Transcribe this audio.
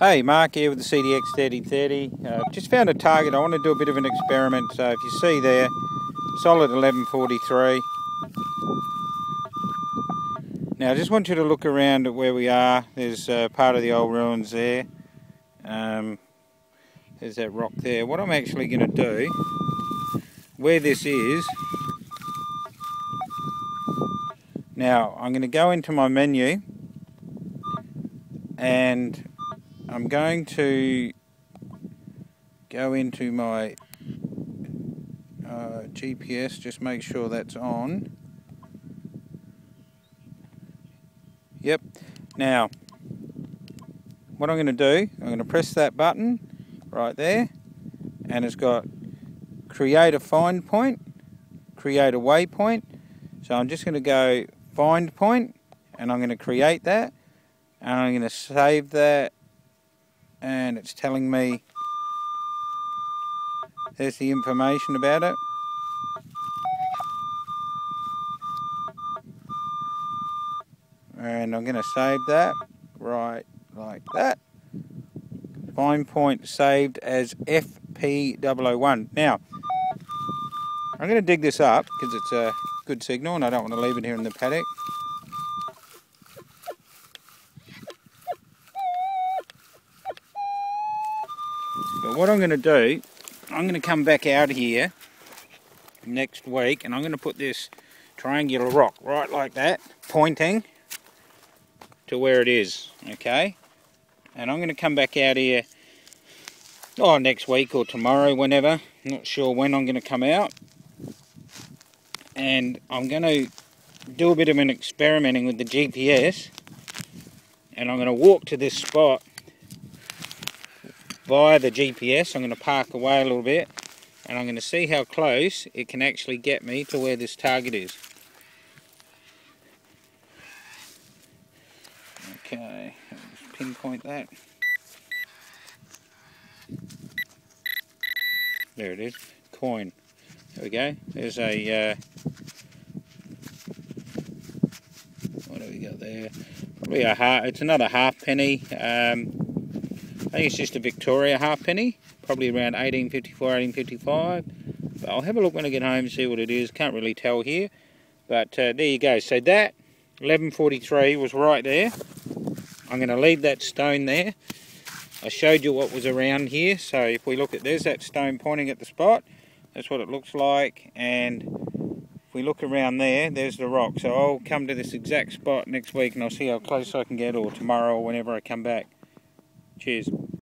Hey, Mark here with the CDX 3030. Just found a target. I want to do a bit of an experiment. So if you see there, solid 1143. Now I just want you to look around at where we are. There's part of the old ruins there. There's that rock there. What I'm actually going to do, where this is, now I'm going to go into my menu and I'm going to go into my GPS, just make sure that's on. Yep. Now, what I'm going to do, I'm going to press that button right there, and it's got create a find point, create a waypoint. So I'm just going to go find point, and I'm going to create that, and I'm going to save that. And it's telling me there's the information about it. And I'm going to save that right like that. Findpoint saved as FP001. Now, I'm going to dig this up because it's a good signal and I don't want to leave it here in the paddock. But what I'm going to do, I'm going to come back out here next week and I'm going to put this triangular rock right like that, pointing to where it is, okay? And I'm going to come back out here next week or tomorrow, whenever. I'm not sure when I'm going to come out. And I'm going to do a bit of an experimenting with the GPS. And I'm going to walk to this spot via the GPS. I'm going to park away a little bit and I'm going to see how close it can actually get me to where this target is. Okay, I'll just pinpoint that. There it is, coin. There we go. There's a, what have we got there? Probably a half, it's another halfpenny. I think it's just a Victoria halfpenny, probably around 1854, 1855. But I'll have a look when I get home and see what it is. Can't really tell here, but there you go. So that 1143 was right there. I'm going to leave that stone there. I showed you what was around here. So if we look at, there's that stone pointing at the spot. That's what it looks like. And if we look around there, there's the rock. So I'll come to this exact spot next week and I'll see how close I can get, or tomorrow, or whenever I come back. Cheers.